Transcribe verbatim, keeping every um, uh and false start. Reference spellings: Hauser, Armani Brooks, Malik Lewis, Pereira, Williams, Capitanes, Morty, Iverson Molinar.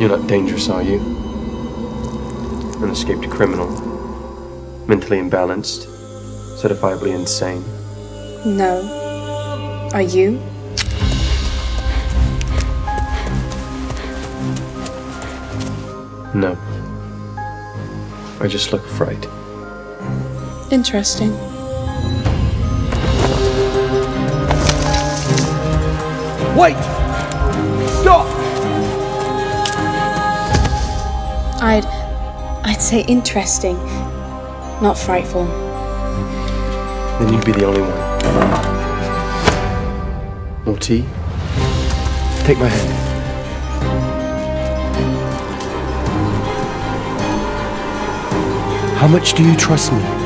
You're not dangerous, are you? An escaped criminal. Mentally imbalanced. Certifiably insane. No. Are you? No. I just look fright. Interesting. Wait! Stop! I'd... I'd say interesting, not frightful. Then you'd be the only one. Morty, take my hand. How much do you trust me?